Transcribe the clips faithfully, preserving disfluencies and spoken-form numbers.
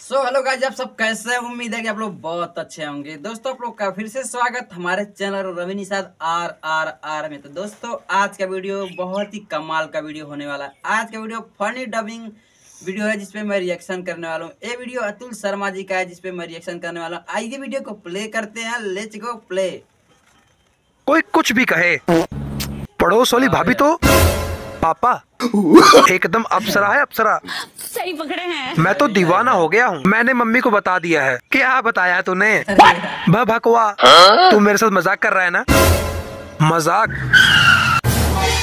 So hello guys, आप सब कैसे हैं? उम्मीद है कि आप लोग बहुत अच्छे होंगे। दोस्तों, आप लोग का फिर से स्वागत हमारे चैनल रविनिसाद आर आर आर में। तो दोस्तों, आज का वीडियो बहुत ही कमाल का वीडियो होने वाला है। आज का वीडियो फनी डबिंग वीडियो है जिसपे मैं रिएक्शन करने वाला हूँ। ये वीडियो अतुल शर्मा जी का है जिसपे मैं रिएक्शन करने वाला हूँ। आइए वीडियो को प्ले करते हैं। Let's go play. कोई कुछ भी कहे, पड़ोस वाली भाभी तो पापा एकदम अप्सरा है। अप्सरा सही पकड़े हैं। मैं तो दीवाना हो गया हूँ। मैंने मम्मी को बता दिया है। क्या बताया तूने? भकवा, तू मेरे साथ मजाक कर रहा है ना? मजाक?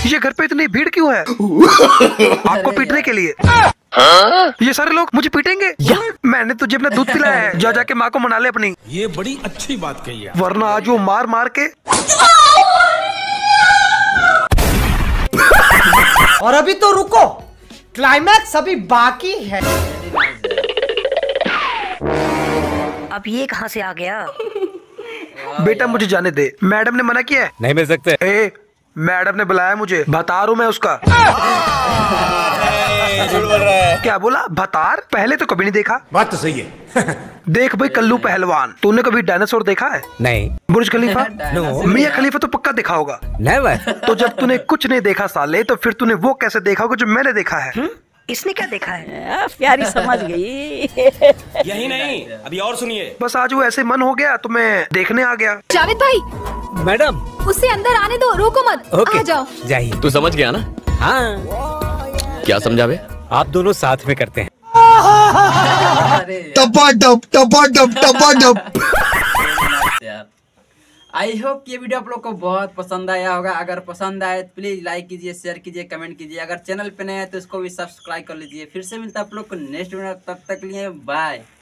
ये घर पे इतनी भीड़ क्यों है? आपको पीटने के लिए? ये सारे लोग मुझे पीटेंगे? मैंने तुझे अपना दूध पिलाया है, जा जाके माँ को मना ले अपनी। ये बड़ी अच्छी बात कही है, वरना आज वो मार मार के। और अभी तो रुको, क्लाइमैक्स अभी बाकी है। अब ये कहाँ से आ गया? बेटा मुझे जाने दे, मैडम ने मना किया है। नहीं मिल सकते। ए, मैडम ने बुलाया मुझे, भतारू मैं उसका। क्या बोला? भतार? पहले तो कभी नहीं देखा। बात तो सही है। देख भाई कल्लू पहलवान, तूने कभी डायनासोर देखा है? नहीं। बुर्ज खलीफा? नो। मियां खलीफा तो पक्का देखा होगा। नहीं। तो जब तूने कुछ नहीं देखा साले, तो फिर तूने वो कैसे देखा होगा जो मैंने देखा है? हुँ? इसने क्या देखा है? प्यारी समझ गई। यही नहीं, अभी और सुनिए। बस आज वो ऐसे मन हो गया तो मैं देखने आ गया। जावेद भाई। मैडम। उससे अंदर आने दो, रोको मत। आ जाओ। जाइए। तू समझ गया ना? हाँ। क्या समझावे? आप दोनों साथ में करते हैं। टपाटप टपाटप टपाटप। आई होप ये वीडियो आप लोग को बहुत पसंद आया होगा। अगर पसंद आए तो प्लीज लाइक कीजिए, शेयर कीजिए, कमेंट कीजिए। अगर चैनल पे नए हैं तो इसको भी सब्सक्राइब कर लीजिए। फिर से मिलता है आप लोग को नेक्स्ट वीडियो, तब तक लिए बाय।